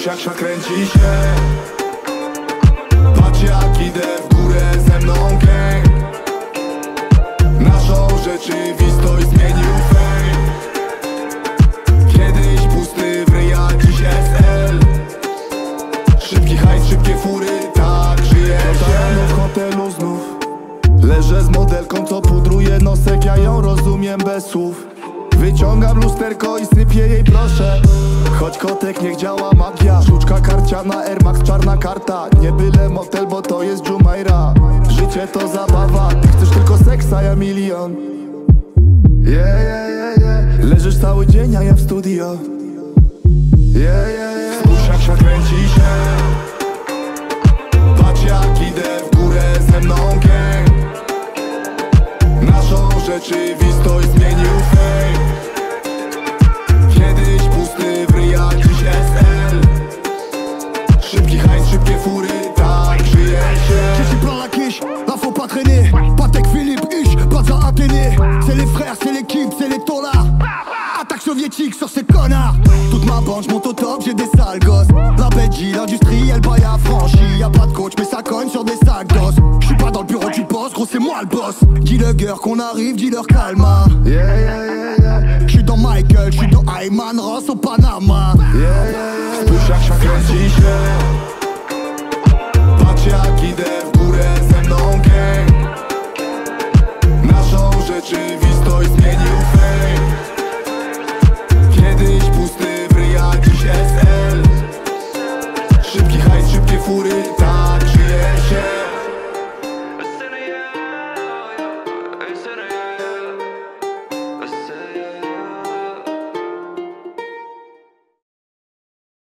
siaksza kręci się. Patrz jak idę w górę, ze mną gang. Naszą rzeczywistość zmienił fame. Kiedyś pusty w ryja, dziś SL. Szybki hajs, szybkie fury, tak żyje się. W hotelu znów leżę z modelką, co pudruje nosek. Ja ją rozumiem bez słów. Wyciągam lusterko i sypię jej proszę. Choć kotek niech działa magia. Sztuczka karciana, Air Max, czarna karta. Nie byle motel, bo to jest Jumeirah. Życie to zabawa. Ty chcesz tylko seksa, ja milion. Leżysz cały dzień, a ja w studio. Spójrz jak świat kręci się. Patrz jak idę w górę, ze mną gang. Naszą rzeczywistość zmienił fame. Kiedyś pusty w ryja, dziś SL. Szybki hajs, szybkie fury, tak żyje się. Dzieci Polak iść, l'info pas traîner. Patek Philippe iść, badza Athénée. C'est les frères, c'est l'équipe, c'est les tollards. Attaque soviétique sur ces connards. Toute ma bande, j'monte au top, j'ai des sales gosses. La Belgique, l'industrie, elle baille affranchie. Y'a pas de coach, mais ça cogne sur des sacs d'os. J'suis pas dans le bureau du boss, gros c'est moi le boss. Dis le gars qu'on arrive, dis leur calma. J'suis dans Michael, j'suis dans Ayman, Ross au Panama. Spójrz jak kręci się. Patrz jak idę